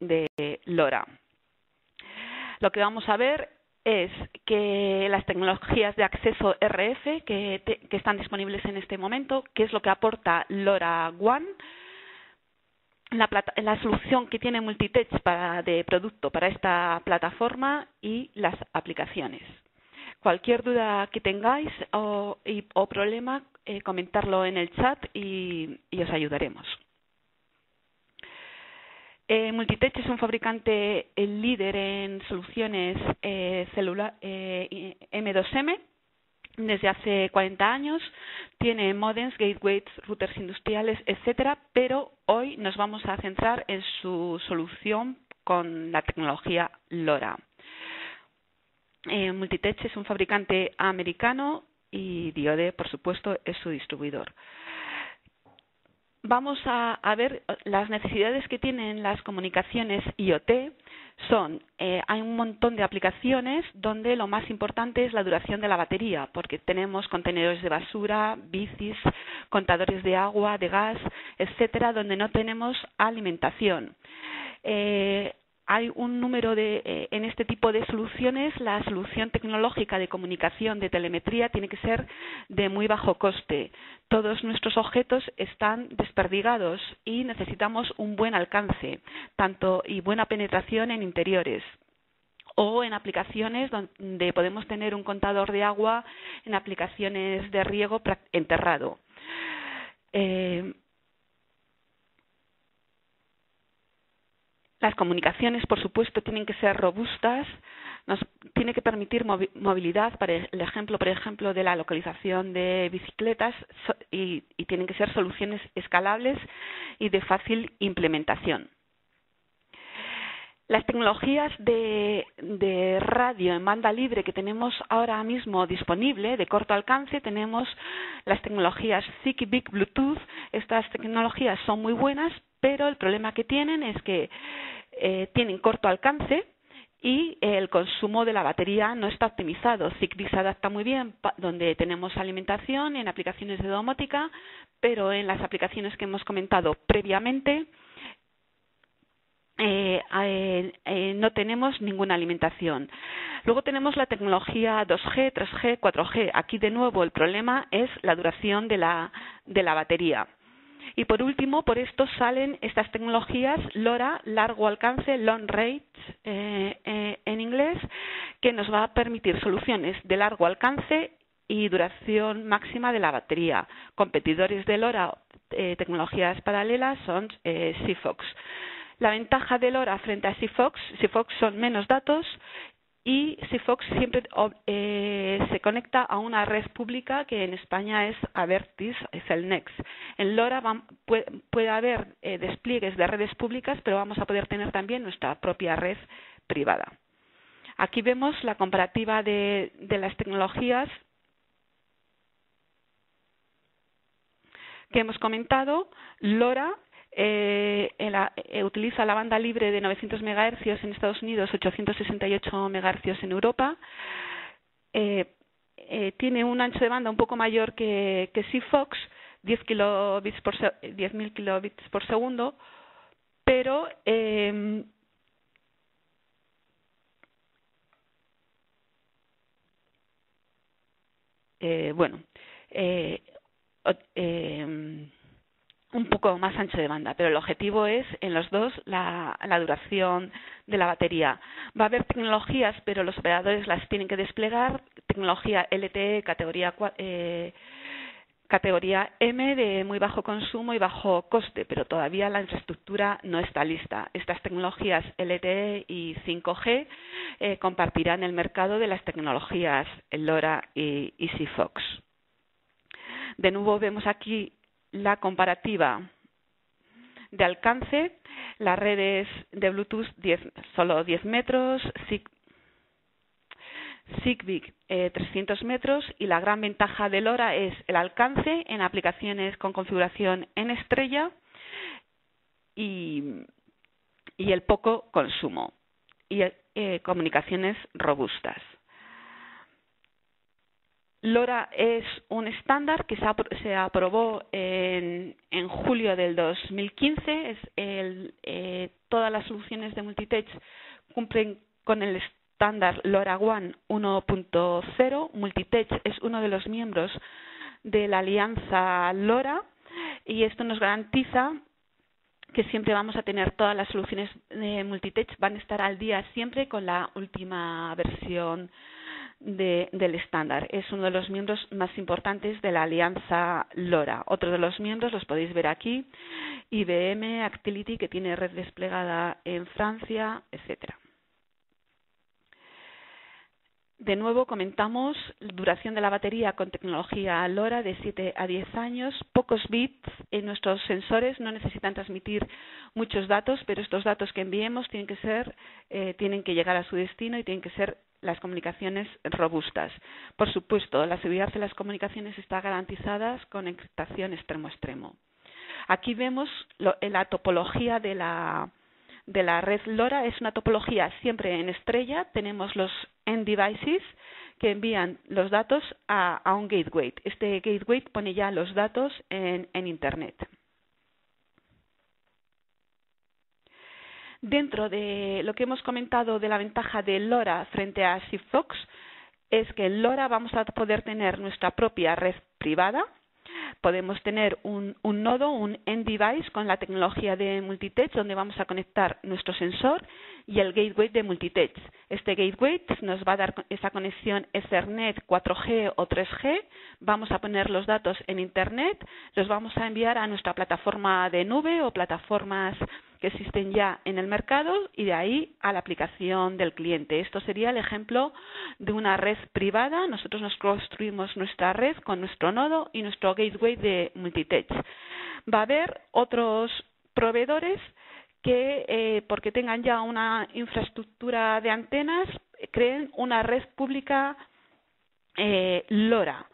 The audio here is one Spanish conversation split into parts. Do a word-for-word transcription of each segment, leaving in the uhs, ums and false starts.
de LoRa. Lo que vamos a ver es que las tecnologías de acceso R F que, te, que están disponibles en este momento, qué es lo que aporta LoRaWAN, la, plata, la solución que tiene Multitech para, de producto para esta plataforma y las aplicaciones. Cualquier duda que tengáis o, y, o problema, eh, comentarlo en el chat y, y os ayudaremos. Eh, Multitech es un fabricante el líder en soluciones eh, celular eh, eme dos eme desde hace cuarenta años. Tiene modems, gateways, routers industriales, etcétera, pero hoy nos vamos a centrar en su solución con la tecnología LoRa. Eh, Multitech es un fabricante americano y Diode, por supuesto, es su distribuidor. Vamos a, a ver las necesidades que tienen las comunicaciones IoT. Son, eh, hay un montón de aplicaciones donde lo más importante es la duración de la batería, porque tenemos contenedores de basura, bicis, contadores de agua, de gas, etcétera, donde no tenemos alimentación. Eh, hay un número de, eh, en este tipo de soluciones, la solución tecnológica de comunicación, de telemetría, tiene que ser de muy bajo coste. Todos nuestros objetos están desperdigados y necesitamos un buen alcance, tanto y buena penetración en interiores o en aplicaciones donde podemos tener un contador de agua, en aplicaciones de riego enterrado. Eh, Las comunicaciones, por supuesto, tienen que ser robustas, nos tiene que permitir movilidad, para el ejemplo, por ejemplo, de la localización de bicicletas y, y tienen que ser soluciones escalables y de fácil implementación. Las tecnologías de, de radio en banda libre que tenemos ahora mismo disponible de corto alcance, tenemos las tecnologías Zigbee, Bluetooth. Estas tecnologías son muy buenas, pero el problema que tienen es que eh, tienen corto alcance y el consumo de la batería no está optimizado. Zigbee se adapta muy bien donde tenemos alimentación, en aplicaciones de domótica, pero en las aplicaciones que hemos comentado previamente, Eh, eh, eh, no tenemos ninguna alimentación. Luego tenemos la tecnología dos G, tres G, cuatro G. Aquí, de nuevo, el problema es la duración de la, de la batería. Y, por último, por esto salen estas tecnologías LoRa, largo alcance, long range eh, eh, en inglés, que nos va a permitir soluciones de largo alcance y duración máxima de la batería. Competidores de LoRa, eh, tecnologías paralelas, son eh, Sigfox. La ventaja de LoRa frente a Sigfox, Sigfox son menos datos y Sigfox siempre eh, se conecta a una red pública que en España es Abertis, es el Next. En LoRa va, puede, puede haber eh, despliegues de redes públicas, pero vamos a poder tener también nuestra propia red privada. Aquí vemos la comparativa de, de las tecnologías que hemos comentado. LoRa Eh, en la, eh, utiliza la banda libre de novecientos megahercios en Estados Unidos, ochocientos sesenta y ocho megahercios en Europa. Eh, eh, tiene un ancho de banda un poco mayor que, que Sigfox, diez mil kilobits por segundo, pero eh, eh, bueno, eh, eh, un poco más ancho de banda, pero el objetivo es en los dos la, la duración de la batería. Va a haber tecnologías, pero los operadores las tienen que desplegar, tecnología L T E categoría eh, categoría M de muy bajo consumo y bajo coste, pero todavía la infraestructura no está lista. Estas tecnologías L T E y cinco G eh, compartirán el mercado de las tecnologías LoRa y, y Sigfox. De nuevo vemos aquí la comparativa de alcance, las redes de Bluetooth diez, solo diez metros, Zigbee eh, trescientos metros y la gran ventaja de LoRa es el alcance en aplicaciones con configuración en estrella y, y el poco consumo y eh, comunicaciones robustas. LoRa es un estándar que se, apro se aprobó en, en julio del dos mil quince. Es el, eh, todas las soluciones de Multitech cumplen con el estándar LoRaWAN uno punto cero. Multitech es uno de los miembros de la alianza LoRa y esto nos garantiza que siempre vamos a tener todas las soluciones de Multitech, van a estar al día siempre con la última versión De, del estándar. Es uno de los miembros más importantes de la alianza LoRa. Otro de los miembros los podéis ver aquí: I B M, Actility, que tiene red desplegada en Francia, etcétera. De nuevo comentamos duración de la batería con tecnología LoRa de siete a diez años, pocos bits. En nuestros sensores no necesitan transmitir muchos datos, pero estos datos que enviemos tienen que ser, eh, tienen que llegar a su destino y tienen que ser las comunicaciones robustas. Por supuesto, la seguridad de las comunicaciones está garantizada con encriptación extremo a extremo. Aquí vemos lo, la topología de la de la red LoRa. Es una topología siempre en estrella. Tenemos los end devices que envían los datos a, a un gateway. Este gateway pone ya los datos en, en Internet. Dentro de lo que hemos comentado de la ventaja de LoRa frente a Sigfox, es que en LoRa vamos a poder tener nuestra propia red privada. Podemos tener un, un nodo, un end device con la tecnología de Multitech, donde vamos a conectar nuestro sensor y el gateway de Multitech. Este gateway nos va a dar esa conexión Ethernet, cuatro G o tres G. Vamos a poner los datos en Internet, los vamos a enviar a nuestra plataforma de nube o plataformas que existen ya en el mercado y de ahí a la aplicación del cliente. Esto sería el ejemplo de una red privada. Nosotros nos construimos nuestra red con nuestro nodo y nuestro gateway de Multitech. Va a haber otros proveedores que, eh, porque tengan ya una infraestructura de antenas, creen una red pública eh, LoRa.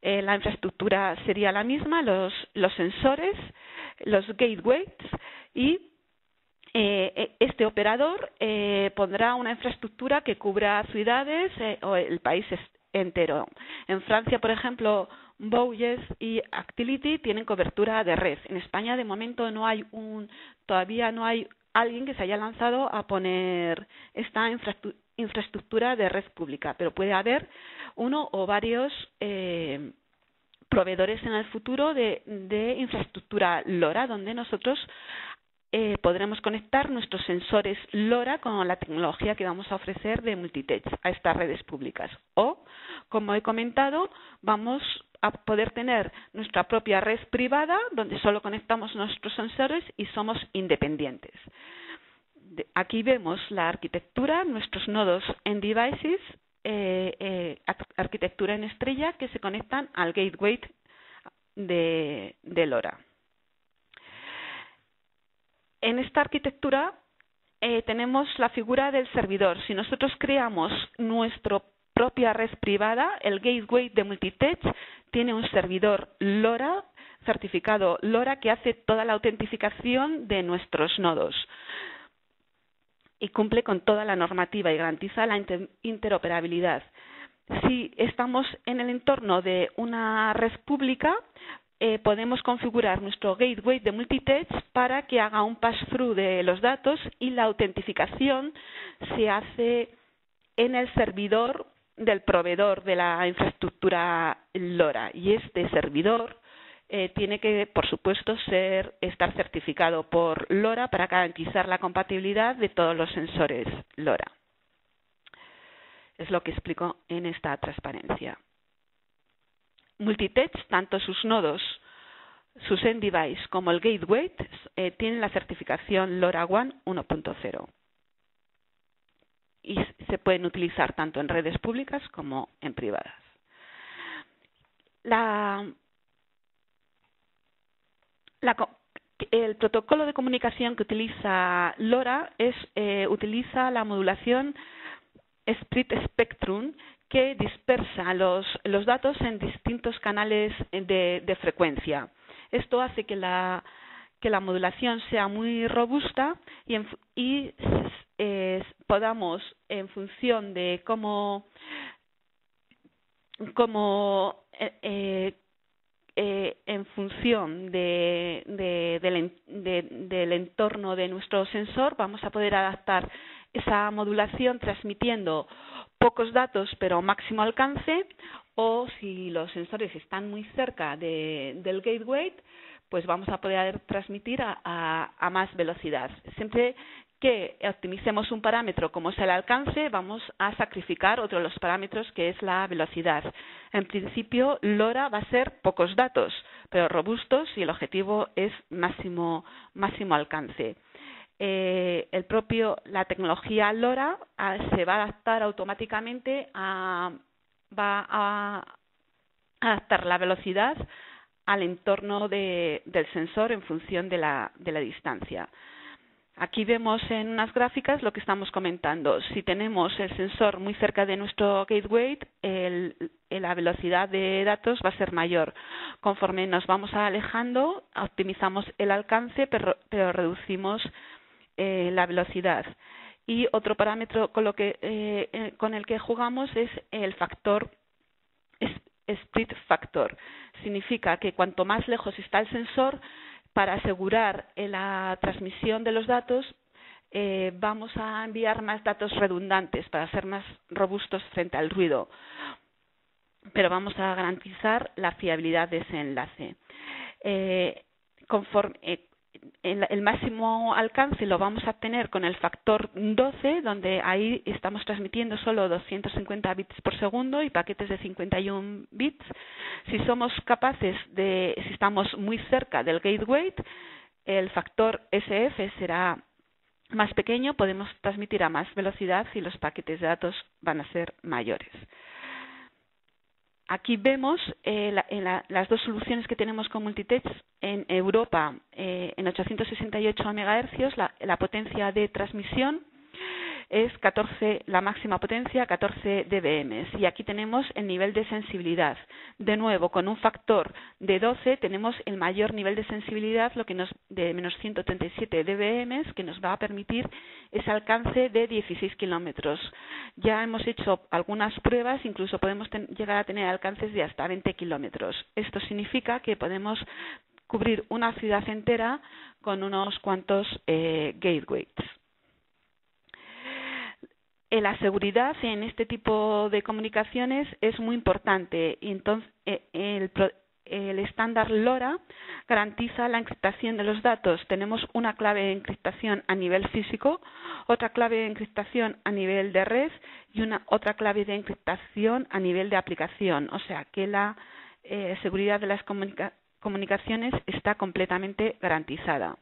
Eh, la infraestructura sería la misma, los, los sensores, los gateways, y Eh, este operador eh, pondrá una infraestructura que cubra ciudades eh, o el país entero. En Francia, por ejemplo, Bouygues y Actility tienen cobertura de red. En España, de momento, no hay un, todavía no hay alguien que se haya lanzado a poner esta infraestru- infraestructura de red pública, pero puede haber uno o varios eh, proveedores en el futuro de, de infraestructura LoRa, donde nosotros Eh, podremos conectar nuestros sensores LoRa con la tecnología que vamos a ofrecer de Multitech a estas redes públicas. O, como he comentado, vamos a poder tener nuestra propia red privada donde solo conectamos nuestros sensores y somos independientes. De, aquí vemos la arquitectura, nuestros nodos en devices, eh, eh, arquitectura en estrella que se conectan al gateway de, de LoRa. En esta arquitectura eh, tenemos la figura del servidor. Si nosotros creamos nuestra propia red privada, el gateway de Multitech tiene un servidor LoRa, certificado LoRa, que hace toda la autentificación de nuestros nodos y cumple con toda la normativa y garantiza la inter interoperabilidad. Si estamos en el entorno de una red pública, Eh, podemos configurar nuestro gateway de Multitech para que haga un pass-through de los datos y la autentificación se hace en el servidor del proveedor de la infraestructura LoRa. Y este servidor eh, tiene que, por supuesto, ser estar certificado por LoRa para garantizar la compatibilidad de todos los sensores LoRa. Es lo que explico en esta transparencia. Multitech, tanto sus nodos, sus end device como el gateway, eh, tienen la certificación LoRaWAN uno punto cero y se pueden utilizar tanto en redes públicas como en privadas. La, la, el protocolo de comunicación que utiliza LoRa es eh, utiliza la modulación Split Spectrum, que dispersa los, los datos en distintos canales de, de frecuencia. Esto hace que la, que la modulación sea muy robusta y, en, y eh, podamos, en función de cómo como eh, eh, en función de, de, del, de, del entorno de nuestro sensor, vamos a poder adaptar esa modulación transmitiendo pocos datos pero máximo alcance, o si los sensores están muy cerca de, del gateway, pues vamos a poder transmitir a, a, a más velocidad. Siempre que optimicemos un parámetro como es el alcance, vamos a sacrificar otro de los parámetros, que es la velocidad. En principio, LoRa va a ser pocos datos, pero robustos, y el objetivo es máximo, máximo alcance. Eh, el propio, la tecnología LoRa ah, se va a adaptar automáticamente a, va a adaptar la velocidad al entorno de, del sensor en función de la, de la distancia. Aquí vemos en unas gráficas lo que estamos comentando. Si tenemos el sensor muy cerca de nuestro gateway, el, la velocidad de datos va a ser mayor. Conforme nos vamos alejando, optimizamos el alcance, pero, pero reducimos eh, la velocidad. Y otro parámetro con, lo que, eh, con el que jugamos es el factor split factor. Significa que cuanto más lejos está el sensor, para asegurar la transmisión de los datos, eh, vamos a enviar más datos redundantes para ser más robustos frente al ruido, pero vamos a garantizar la fiabilidad de ese enlace. Eh, conforme, eh, el, el máximo alcance lo vamos a tener con el factor doce, donde ahí estamos transmitiendo solo doscientos cincuenta bits por segundo y paquetes de cincuenta y uno bits. Si somos capaces de, si estamos muy cerca del gateway, el factor S F será más pequeño, podemos transmitir a más velocidad y los paquetes de datos van a ser mayores. Aquí vemos eh, la, en la, las dos soluciones que tenemos con Multitech. En Europa, eh, en ochocientos sesenta y ocho megahercios, la, la potencia de transmisión es catorce, la máxima potencia, catorce dBm. Y aquí tenemos el nivel de sensibilidad. De nuevo, con un factor de doce tenemos el mayor nivel de sensibilidad, lo que nos de menos ciento treinta y siete dBm, que nos va a permitir ese alcance de dieciséis kilómetros. Ya hemos hecho algunas pruebas, incluso podemos ten, llegar a tener alcances de hasta veinte kilómetros. Esto significa que podemos cubrir una ciudad entera con unos cuantos eh, gateways. La seguridad en este tipo de comunicaciones es muy importante. Entonces, el, el estándar LoRa garantiza la encriptación de los datos. Tenemos una clave de encriptación a nivel físico, otra clave de encriptación a nivel de red y una otra clave de encriptación a nivel de aplicación. O sea que la eh, seguridad de las comunica- comunicaciones está completamente garantizada.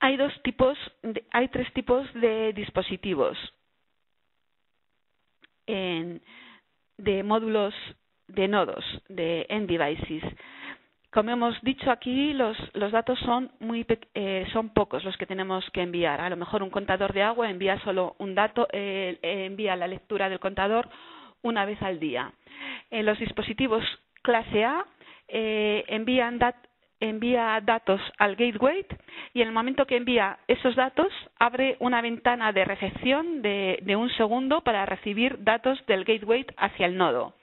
Hay dos tipos, hay tres tipos de dispositivos, en, de módulos, de nodos, de end devices. Como hemos dicho aquí, los, los datos son muy eh, son pocos los que tenemos que enviar. A lo mejor un contador de agua envía solo un dato, eh, envía la lectura del contador una vez al día. En los dispositivos clase A eh, envían datos. envía datos al gateway y en el momento que envía esos datos abre una ventana de recepción de, de un segundo para recibir datos del gateway hacia el nodo.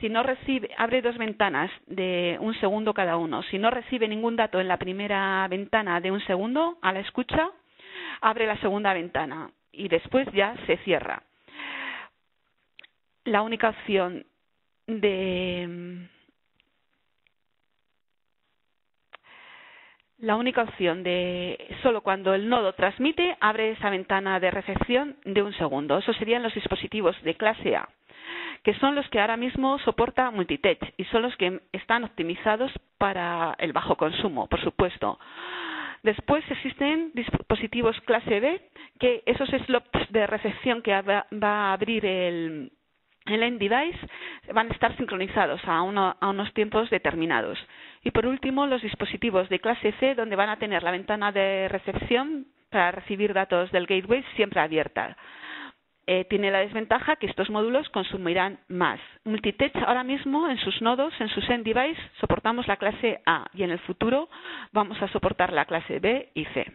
Si no recibe, abre dos ventanas de un segundo cada uno. Si no recibe ningún dato en la primera ventana de un segundo a la escucha, abre la segunda ventana y después ya se cierra. La única opción de... La única opción de solo cuando el nodo transmite abre esa ventana de recepción de un segundo. Eso serían los dispositivos de clase A, que son los que ahora mismo soporta Multitech y son los que están optimizados para el bajo consumo, por supuesto. Después existen dispositivos clase B, que esos slots de recepción que va a abrir el, el end device van a estar sincronizados a, uno, a unos tiempos determinados. Y por último, los dispositivos de clase C, donde van a tener la ventana de recepción para recibir datos del gateway siempre abierta. Eh, tiene la desventaja que estos módulos consumirán más. Multitech ahora mismo en sus nodos, en sus end device, soportamos la clase A y en el futuro vamos a soportar la clase B y C.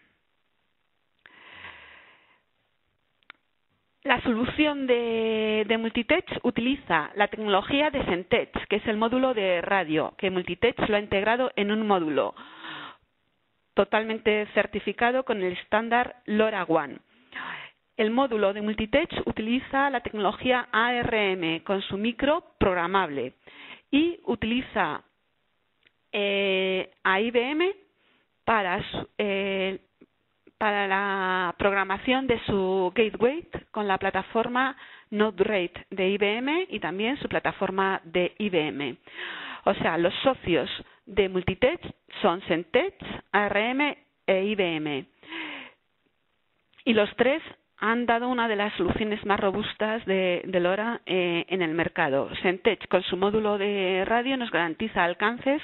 La solución de, de Multitech utiliza la tecnología de Semtech, que es el módulo de radio, que Multitech lo ha integrado en un módulo totalmente certificado con el estándar LoRaWAN. El módulo de Multitech utiliza la tecnología A R M con su micro programable y utiliza eh, a I B M para su, eh, para la programación de su gateway con la plataforma Node-RED de I B M y también su plataforma de I B M. O sea, los socios de Multitech son Semtech, A R M e I B M. Y los tres han dado una de las soluciones más robustas de, de LoRa eh, en el mercado. Semtech, con su módulo de radio, nos garantiza alcances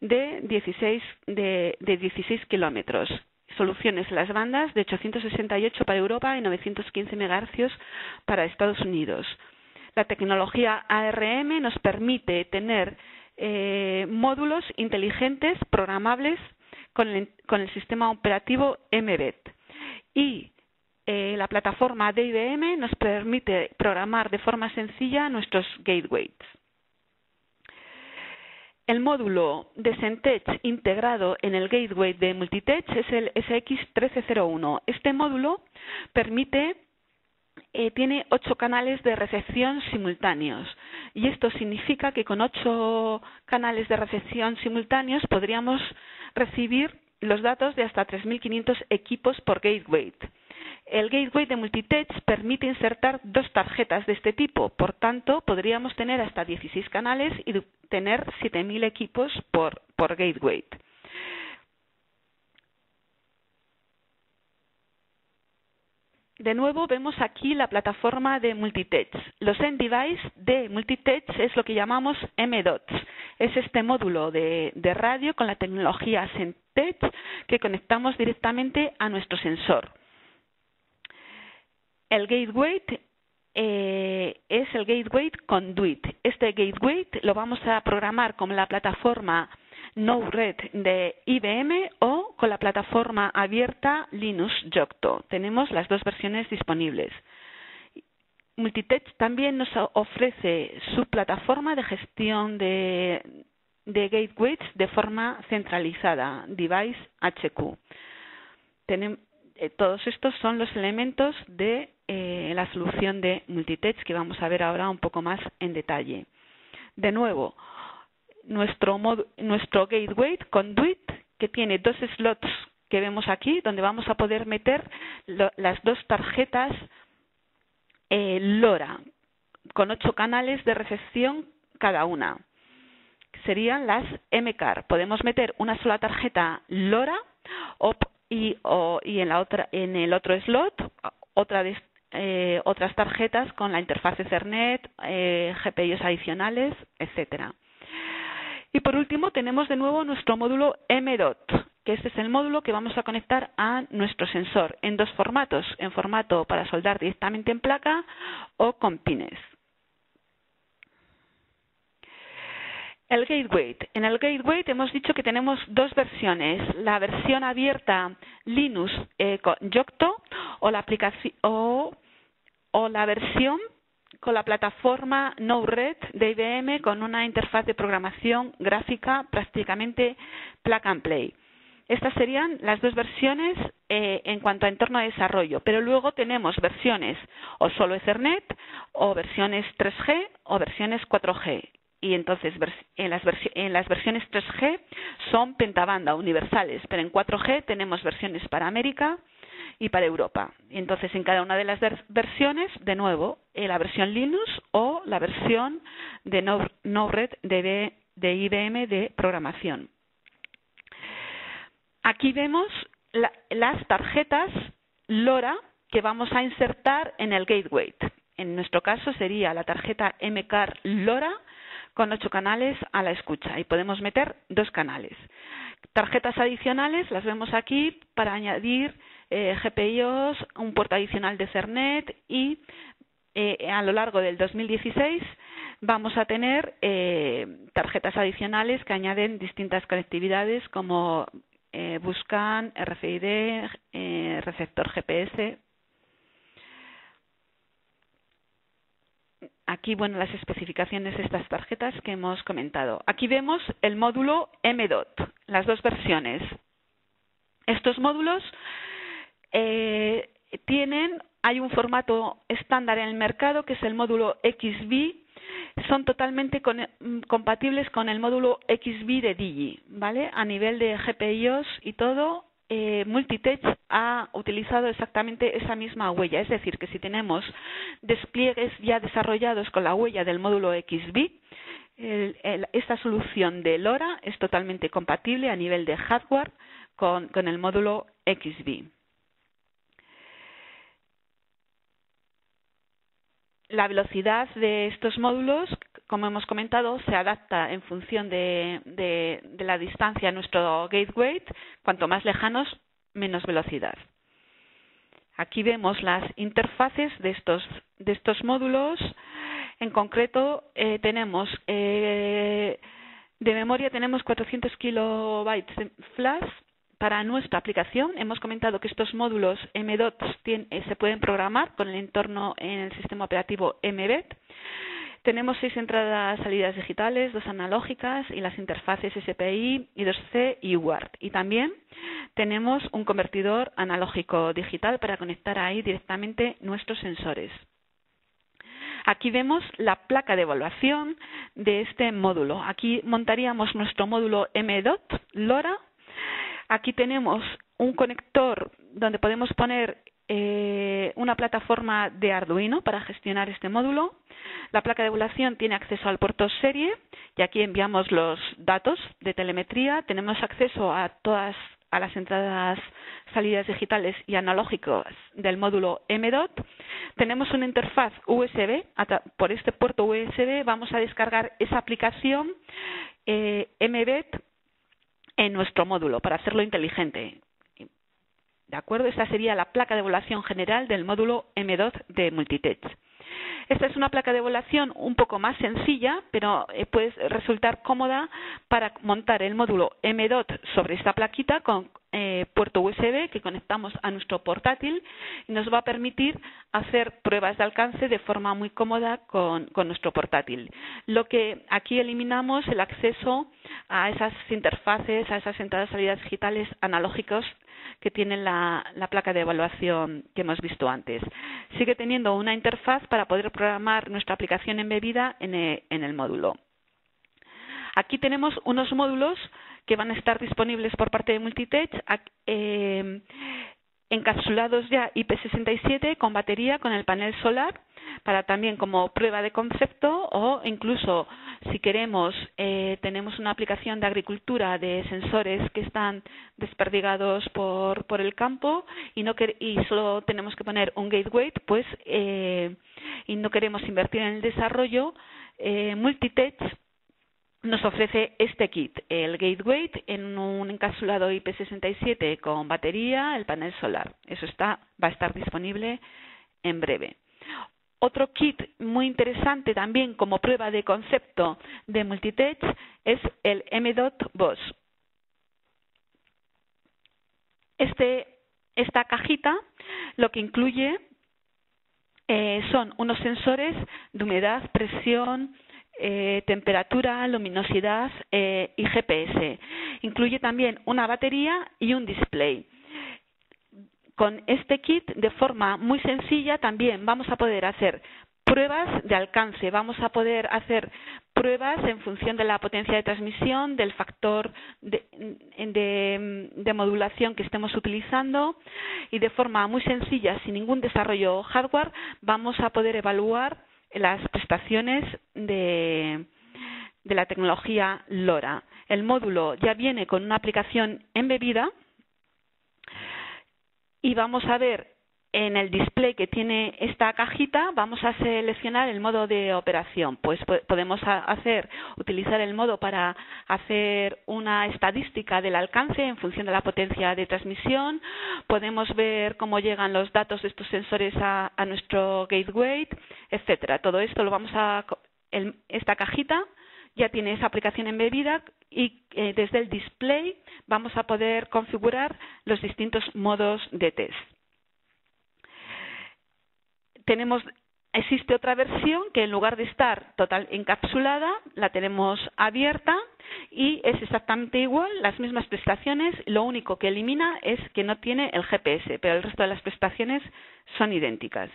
de dieciséis, de, de dieciséis kilómetros. Soluciones en las bandas de ochocientos sesenta y ocho para Europa y novecientos quince megahercios para Estados Unidos. La tecnología A R M nos permite tener eh, módulos inteligentes programables con el, con el sistema operativo Mbed. Y eh, la plataforma de I B M nos permite programar de forma sencilla nuestros gateways. El módulo de Semtech integrado en el gateway de Multitech es el S X trece cero uno. Este módulo permite, eh, tiene ocho canales de recepción simultáneos, y esto significa que con ocho canales de recepción simultáneos podríamos recibir los datos de hasta tres mil quinientos equipos por gateway. El gateway de Multitech permite insertar dos tarjetas de este tipo, por tanto podríamos tener hasta dieciséis canales y tener siete mil equipos por, por gateway. De nuevo vemos aquí la plataforma de Multitech. Los end device de Multitech es lo que llamamos M DOTS. Es este módulo de, de radio con la tecnología Semtech que conectamos directamente a nuestro sensor. El gateway eh, es el gateway Conduit. Este gateway lo vamos a programar con la plataforma Node-RED de I B M o con la plataforma abierta Linux Yocto. Tenemos las dos versiones disponibles. Multitech también nos ofrece su plataforma de gestión de, de gateways de forma centralizada, DeviceHQ. Tenemos, eh, todos estos son los elementos de Eh, la solución de Multitech que vamos a ver ahora un poco más en detalle. De nuevo, nuestro, mod, nuestro gateway Conduit, que tiene dos slots que vemos aquí, donde vamos a poder meter lo, las dos tarjetas eh, LoRa con ocho canales de recepción cada una. Serían las M CAR. Podemos meter una sola tarjeta LoRa o, y, o, y en, la otra, en el otro slot otra de Eh, otras tarjetas con la interfaz Ethernet, eh, G P Is adicionales, etcétera. Y por último tenemos de nuevo nuestro módulo M DOTS, que este es el módulo que vamos a conectar a nuestro sensor en dos formatos, en formato para soldar directamente en placa o con pines. El gateway. En el gateway hemos dicho que tenemos dos versiones, la versión abierta Linux eh, con Yocto o la aplicación o, o la versión con la plataforma Node-RED de I B M con una interfaz de programación gráfica prácticamente plug and play. Estas serían las dos versiones eh, en cuanto a entorno de desarrollo, pero luego tenemos versiones o solo Ethernet o versiones tres G o versiones cuatro G. Y entonces en las, en las versiones tres G son pentabanda, universales, pero en cuatro G tenemos versiones para América y para Europa. Entonces en cada una de las versiones, de nuevo, eh, la versión Linux o la versión de Node-RED de, de I B M de programación. Aquí vemos la, las tarjetas LoRa que vamos a insertar en el gateway. En nuestro caso sería la tarjeta M CAR LoRa con ocho canales a la escucha y podemos meter dos canales. Tarjetas adicionales las vemos aquí para añadir eh, G P Is, un puerto adicional de Ethernet y eh, a lo largo del dos mil dieciséis vamos a tener eh, tarjetas adicionales que añaden distintas conectividades como eh, Buscan, R F I D, eh, receptor G P S. Aquí, bueno, las especificaciones de estas tarjetas que hemos comentado. Aquí vemos el módulo M DOT, las dos versiones. Estos módulos eh, tienen, hay un formato estándar en el mercado que es el módulo X B. Son totalmente con, compatibles con el módulo X B de Digi, ¿vale? A nivel de G P I O S y todo. Eh, Multitech ha utilizado exactamente esa misma huella, es decir, que si tenemos despliegues ya desarrollados con la huella del módulo X B, el, el, esta solución de LoRa es totalmente compatible a nivel de hardware con, con el módulo X B. La velocidad de estos módulos, como hemos comentado, se adapta en función de, de, de la distancia a nuestro gateway. Cuanto más lejanos, menos velocidad. Aquí vemos las interfaces de estos, de estos módulos. En concreto, eh, tenemos eh, de memoria tenemos cuatrocientos kilobytes de flash para nuestra aplicación. Hemos comentado que estos módulos M DOTS tienen, eh, se pueden programar con el entorno en el sistema operativo Mbed. Tenemos seis entradas, salidas digitales, dos analógicas y las interfaces S P I, I dos C y U A R T. Y también tenemos un convertidor analógico digital para conectar ahí directamente nuestros sensores. Aquí vemos la placa de evaluación de este módulo. Aquí montaríamos nuestro módulo M DOT LoRa. Aquí tenemos un conector donde podemos poner Eh, una plataforma de Arduino para gestionar este módulo. La placa de evaluación tiene acceso al puerto serie y aquí enviamos los datos de telemetría. Tenemos acceso a todas a las entradas, salidas digitales y analógicas del módulo M DOT. Tenemos una interfaz U S B. Por este puerto U S B vamos a descargar esa aplicación eh, Mbed en nuestro módulo para hacerlo inteligente. ¿De acuerdo? Esta sería la placa de evaluación general del módulo M DOT de Multitech. Esta es una placa de evaluación un poco más sencilla, pero puede resultar cómoda para montar el módulo M DOT sobre esta plaquita con eh, puerto U S B que conectamos a nuestro portátil y nos va a permitir hacer pruebas de alcance de forma muy cómoda con, con nuestro portátil. Lo que aquí eliminamos el acceso a esas interfaces, a esas entradas y salidas digitales analógicos que tiene la, la placa de evaluación que hemos visto antes. Sigue teniendo una interfaz para poder programar nuestra aplicación embebida en el, en el módulo. Aquí tenemos unos módulos que van a estar disponibles por parte de Multitech, eh, encapsulados ya I P sesenta y siete con batería, con el panel solar, para también como prueba de concepto o incluso si queremos eh, tenemos una aplicación de agricultura de sensores que están desperdigados por, por el campo y no quer y solo tenemos que poner un gateway, pues eh, y no queremos invertir en el desarrollo, eh, Multitech nos ofrece este kit, el gateway en un encapsulado I P sesenta y siete con batería, el panel solar. Eso está va a estar disponible en breve. Otro kit muy interesante también como prueba de concepto de Multitech es el M DOT Boss. Este, esta cajita lo que incluye eh, son unos sensores de humedad, presión, eh, temperatura, luminosidad eh, y G P S. Incluye también una batería y un display. Con este kit, de forma muy sencilla, también vamos a poder hacer pruebas de alcance. Vamos a poder hacer pruebas en función de la potencia de transmisión, del factor de, de, de modulación que estemos utilizando y de forma muy sencilla, sin ningún desarrollo hardware, vamos a poder evaluar las prestaciones de, de la tecnología LoRa. El módulo ya viene con una aplicación embebida. Y vamos a ver en el display que tiene esta cajita, vamos a seleccionar el modo de operación. Pues podemos hacer, utilizar el modo para hacer una estadística del alcance en función de la potencia de transmisión. Podemos ver cómo llegan los datos de estos sensores a, a nuestro gateway, etcétera. Todo esto lo vamos a el, esta cajita ya tiene esa aplicación embebida y eh, desde el display vamos a poder configurar los distintos modos de test. Tenemos Existe otra versión que en lugar de estar total encapsulada, la tenemos abierta y es exactamente igual, las mismas prestaciones, lo único que elimina es que no tiene el G P S, pero el resto de las prestaciones son idénticas.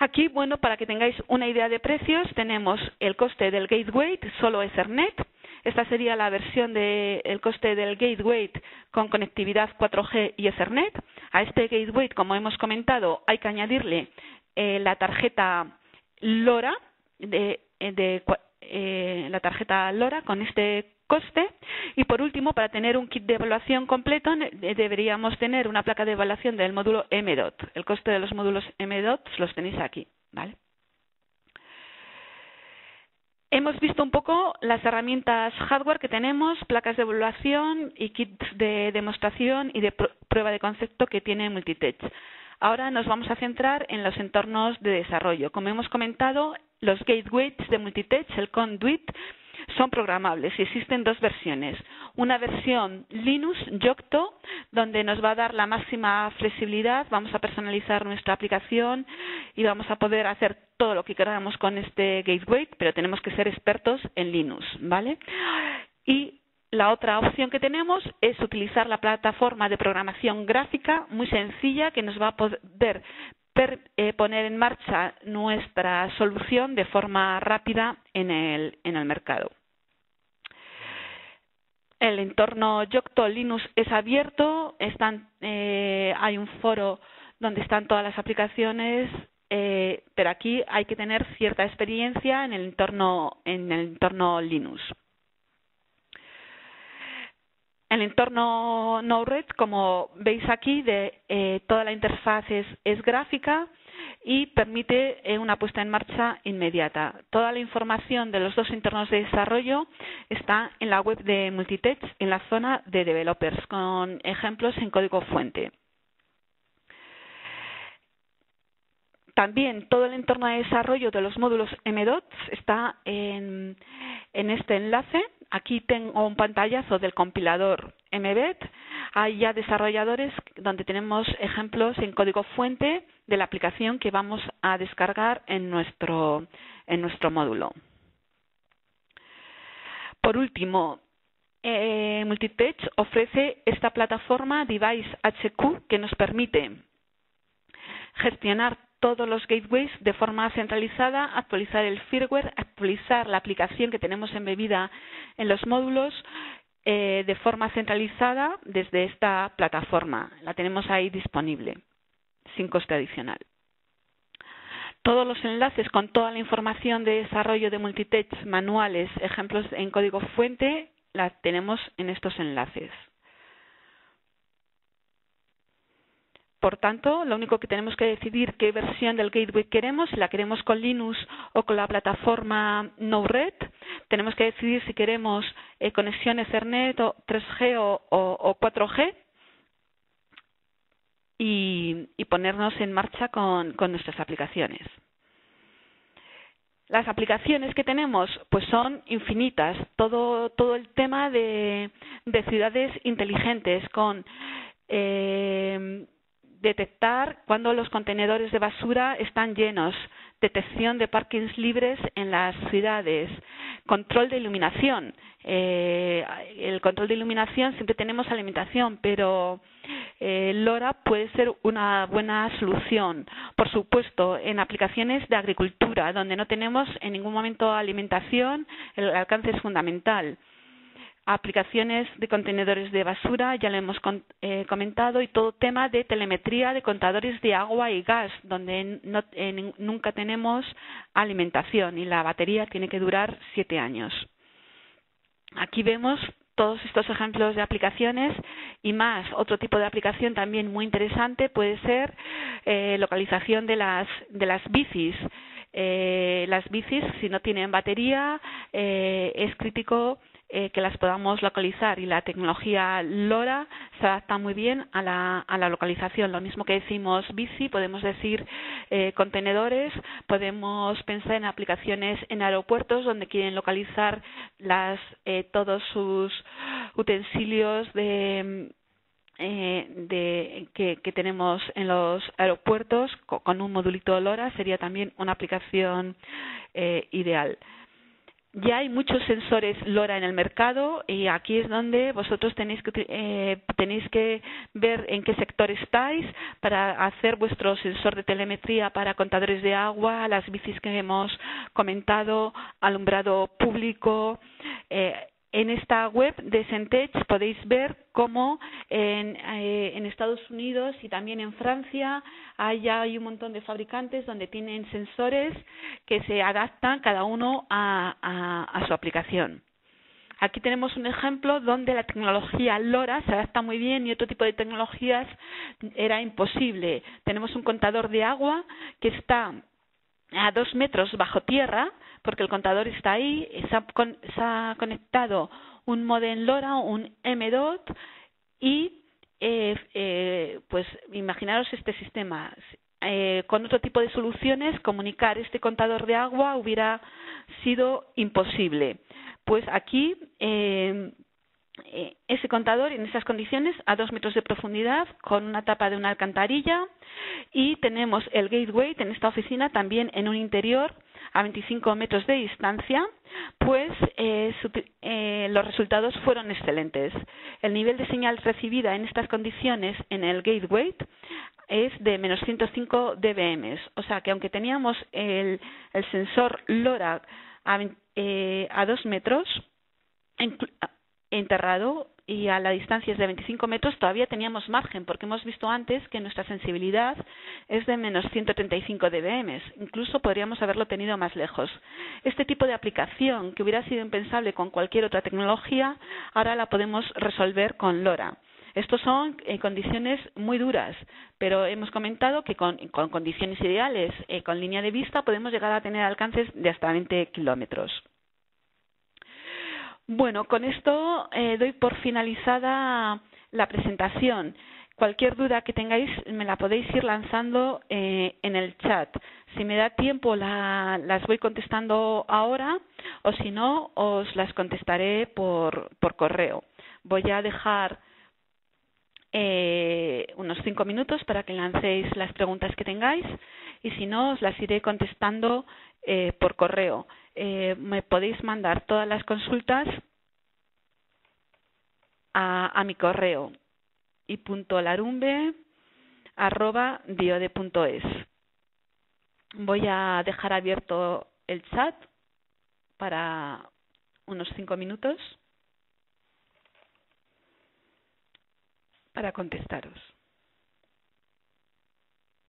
Aquí, bueno, para que tengáis una idea de precios, tenemos el coste del gateway, solo Ethernet. Esta sería la versión del coste del gateway con conectividad cuatro G y Ethernet. A este gateway, como hemos comentado, hay que añadirle eh, la tarjeta LoRa, de, de, eh, la tarjeta LoRa con este coste. Y por último, para tener un kit de evaluación completo, deberíamos tener una placa de evaluación del módulo M D O T. El coste de los módulos M D O T los tenéis aquí, ¿vale? Hemos visto un poco las herramientas hardware que tenemos, placas de evaluación y kits de demostración y de prueba de concepto que tiene Multitech. Ahora nos vamos a centrar en los entornos de desarrollo. Como hemos comentado, los gateways de Multitech, el Conduit, son programables y existen dos versiones. Una versión Linux, Yocto, donde nos va a dar la máxima flexibilidad, vamos a personalizar nuestra aplicación y vamos a poder hacer todo lo que queramos con este gateway, pero tenemos que ser expertos en Linux, ¿vale? Y la otra opción que tenemos es utilizar la plataforma de programación gráfica muy sencilla que nos va a poder per, eh, poner en marcha nuestra solución de forma rápida en el, en el mercado. El entorno Yocto Linux es abierto, están, eh, hay un foro donde están todas las aplicaciones, eh, pero aquí hay que tener cierta experiencia en el entorno, en el entorno Linux. El entorno Node-RED, como veis aquí, de eh, toda la interfaz es, es gráfica y permite eh, una puesta en marcha inmediata. Toda la información de los dos entornos de desarrollo está en la web de Multitech, en la zona de developers, con ejemplos en código fuente. También todo el entorno de desarrollo de los módulos M D O T S está en, en este enlace. Aquí tengo un pantallazo del compilador Mbed. Hay ya desarrolladores donde tenemos ejemplos en código fuente de la aplicación que vamos a descargar en nuestro, en nuestro módulo. Por último, eh, Multitech ofrece esta plataforma DeviceHQ que nos permite gestionar todos los gateways de forma centralizada, actualizar el firmware, actualizar la aplicación que tenemos embebida en los módulos eh, de forma centralizada desde esta plataforma. La tenemos ahí disponible, sin coste adicional. Todos los enlaces con toda la información de desarrollo de Multitech, manuales, ejemplos en código fuente, la tenemos en estos enlaces. Por tanto, lo único que tenemos que decidir qué versión del gateway queremos, si la queremos con Linux o con la plataforma Node-RED. Tenemos que decidir si queremos eh, conexión Ethernet o tres G o, o, o cuatro G y, y ponernos en marcha con, con nuestras aplicaciones. Las aplicaciones que tenemos pues son infinitas. Todo, todo el tema de, de ciudades inteligentes con eh, detectar cuando los contenedores de basura están llenos, detección de parkings libres en las ciudades, control de iluminación. Eh, el control de iluminación siempre tenemos alimentación, pero eh, LoRa puede ser una buena solución. Por supuesto, en aplicaciones de agricultura, donde no tenemos en ningún momento alimentación, el alcance es fundamental. Aplicaciones de contenedores de basura, ya lo hemos con, eh, comentado, y todo tema de telemetría de contadores de agua y gas, donde no, eh, nunca tenemos alimentación y la batería tiene que durar siete años. Aquí vemos todos estos ejemplos de aplicaciones y más. Otro tipo de aplicación también muy interesante puede ser eh, localización de las, de las bicis. Eh, las bicis, si no tienen batería, eh, es crítico Eh, que las podamos localizar y la tecnología LoRa se adapta muy bien a la, a la localización. Lo mismo que decimos bici, podemos decir eh, contenedores, podemos pensar en aplicaciones en aeropuertos donde quieren localizar las, eh, todos sus utensilios de, Eh, de, que, que tenemos en los aeropuertos con, con un modulito LoRa sería también una aplicación eh, ideal. Ya hay muchos sensores LoRa en el mercado y aquí es donde vosotros tenéis que, eh, tenéis que ver en qué sector estáis para hacer vuestro sensor de telemetría para contadores de agua, las bicis que hemos comentado, alumbrado público. Eh, en esta web de Semtech podéis ver cómo en, eh, en Estados Unidos y también en Francia hay, hay un montón de fabricantes donde tienen sensores que se adaptan cada uno a, a, a su aplicación. Aquí tenemos un ejemplo donde la tecnología LoRa se adapta muy bien y otro tipo de tecnologías era imposible. Tenemos un contador de agua que está a dos metros bajo tierra porque el contador está ahí, se ha, con, se ha conectado un modem LoRa, un M DOT, y eh, eh, pues imaginaros este sistema. Eh, con otro tipo de soluciones, comunicar este contador de agua hubiera sido imposible. Pues aquí, eh, eh, ese contador en esas condiciones, a dos metros de profundidad, con una tapa de una alcantarilla, y tenemos el gateway en esta oficina también en un interior a veinticinco metros de distancia, pues eh, su, eh, los resultados fueron excelentes. El nivel de señal recibida en estas condiciones en el gateway es de menos ciento cinco D B M. O sea que aunque teníamos el, el sensor LoRa a, eh, a dos metros enterrado y a la distancia es de veinticinco metros, todavía teníamos margen porque hemos visto antes que nuestra sensibilidad es de menos ciento treinta y cinco D B M. Incluso podríamos haberlo tenido más lejos. Este tipo de aplicación que hubiera sido impensable con cualquier otra tecnología, ahora la podemos resolver con LoRa. Estos son eh, condiciones muy duras, pero hemos comentado que con, con condiciones ideales, eh, con línea de vista, podemos llegar a tener alcances de hasta veinte kilómetros. Bueno, con esto eh, doy por finalizada la presentación. Cualquier duda que tengáis me la podéis ir lanzando eh, en el chat. Si me da tiempo la, las voy contestando ahora o si no os las contestaré por, por correo. Voy a dejar eh, unos cinco minutos para que lancéis las preguntas que tengáis y si no os las iré contestando eh, por correo. Eh, me podéis mandar todas las consultas a, a mi correo i punto larumbe arroba diode punto es. Voy a dejar abierto el chat para unos cinco minutos para contestaros.